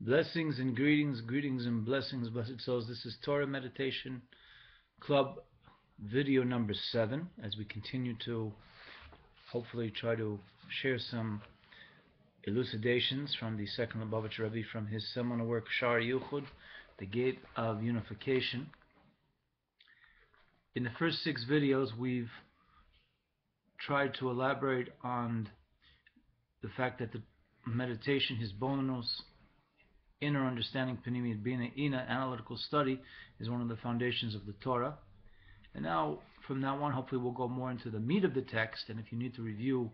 Blessings and greetings, greetings and blessings, blessed souls. This is Torah Meditation Club video number 7, as we continue to hopefully try to share some elucidations from the second Lubavitcher Rebbe from his seminal work Shaar Yuchud, The Gate of Unification. In the first 6 videos we've tried to elaborate on the fact that the meditation, his bonus, inner understanding, Panimi u'Vina, analytical study, is one of the foundations of the Torah. And now, from now on, hopefully we'll go more into the meat of the text, and if you need to review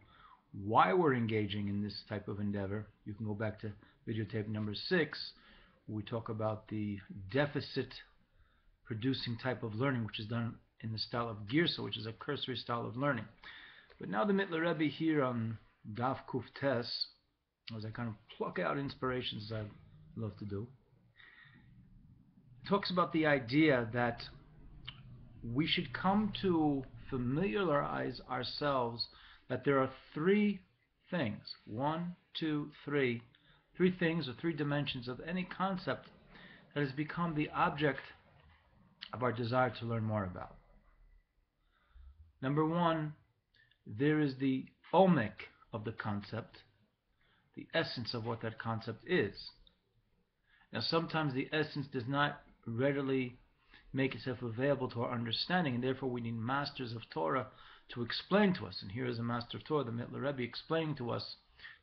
why we're engaging in this type of endeavor, you can go back to videotape number 6, where we talk about the deficit-producing type of learning, which is done in the style of Girsa, which is a cursory style of learning. But now the Mittler Rebbe here on Daf Kuftes, as I kind of pluck out inspirations as I love to do, talks about the idea that we should come to familiarize ourselves that there are 3 things, 1, 2, 3, 3 things or 3 dimensions of any concept that has become the object of our desire to learn more about. Number 1, there is the omek of the concept, the essence of what that concept is. Now, sometimes the essence does not readily make itself available to our understanding, and therefore we need masters of Torah to explain to us. And here is a master of Torah, the Mittler Rebbe, explaining to us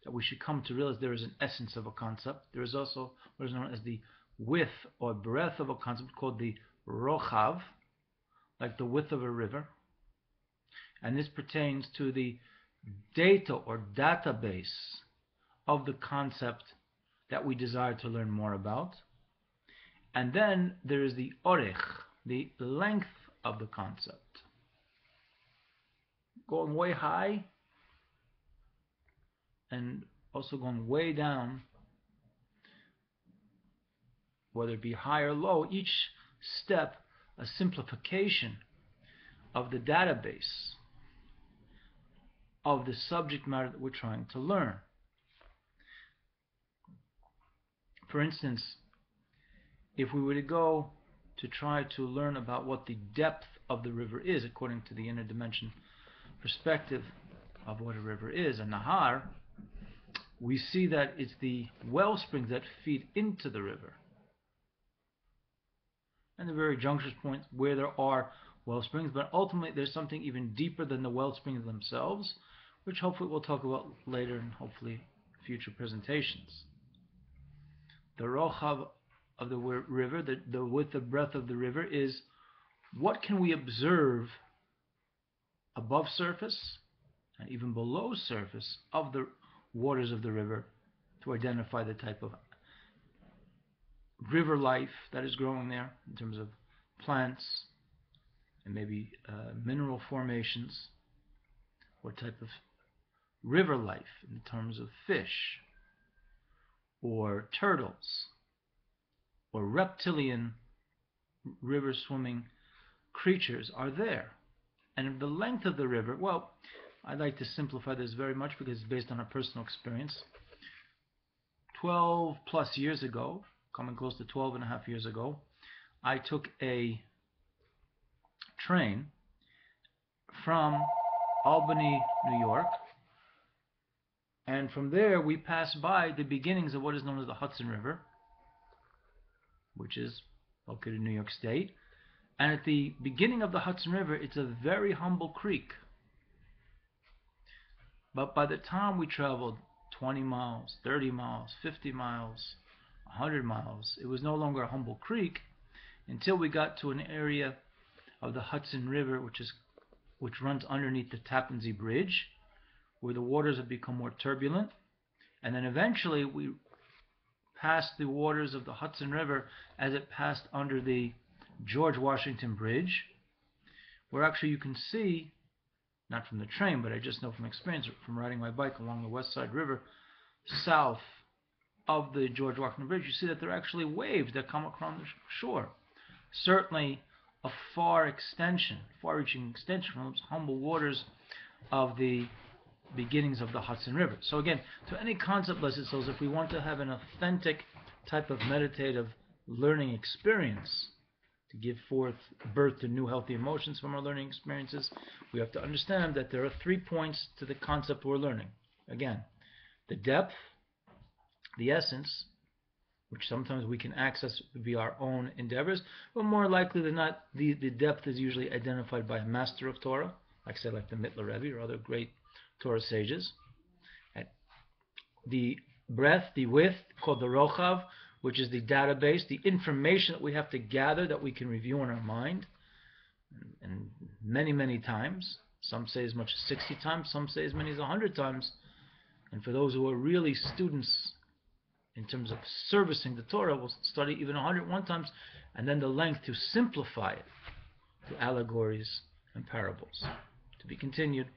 that we should come to realize there is an essence of a concept. There is also what is known as the width or breadth of a concept, called the rochav, like the width of a river. And this pertains to the data or database of the concept that we desire to learn more about. And then there is the orech, the length of the concept. Going way high and also going way down, whether it be high or low, each step a simplification of the database of the subject matter that we're trying to learn. For instance, if we were to go to try to learn about what the depth of the river is, according to the inner dimension perspective of what a river is, a Nahar, we see that it's the well springs that feed into the river, and the very juncture points where there are well springs, but ultimately there's something even deeper than the well springs themselves, which hopefully we'll talk about later and hopefully future presentations. The rochav of the river, the width and breadth of the river, is what can we observe above surface and even below surface of the waters of the river to identify the type of river life that is growing there in terms of plants and maybe mineral formations, or type of river life in terms of fish or turtles, or reptilian river-swimming creatures are there. And the length of the river, well, I'd like to simplify this very much because it's based on a personal experience. 12 plus years ago, coming close to 12 and a half years ago, I took a train from Albany, New York, and from there we passed by the beginnings of what is known as the Hudson River, which is located in New York State. And at the beginning of the Hudson River, it's a very humble creek. But by the time we traveled 20 miles, 30 miles, 50 miles, 100 miles, it was no longer a humble creek until we got to an area of the Hudson River which runs underneath the Tappan Zee Bridge, where the waters have become more turbulent. And then eventually we passed the waters of the Hudson River as it passed under the George Washington Bridge, where actually you can see, not from the train, but I just know from experience from riding my bike along the West Side River, south of the George Washington Bridge, you see that there are actually waves that come across the shore. Certainly a far-reaching extension from those humble waters of the beginnings of the Hudson River. So again, to any concept, blessed souls, if we want to have an authentic type of meditative learning experience, to give forth birth to new healthy emotions from our learning experiences, we have to understand that there are 3 points to the concept we're learning. Again, the depth, the essence, which sometimes we can access via our own endeavors, but more likely than not, the depth is usually identified by a master of Torah, like say, like the Mittler Rebbe or other great Torah sages. The breadth, the width, called the Rochav, which is the database, the information that we have to gather that we can review in our mind, and many, many times. Some say as much as 60 times, some say as many as 100 times. And for those who are really students in terms of servicing the Torah, we'll study even 101 times, and then the length to simplify it to allegories and parables. To be continued.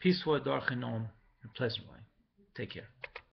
Peace for a dark and pleasant way. Take care.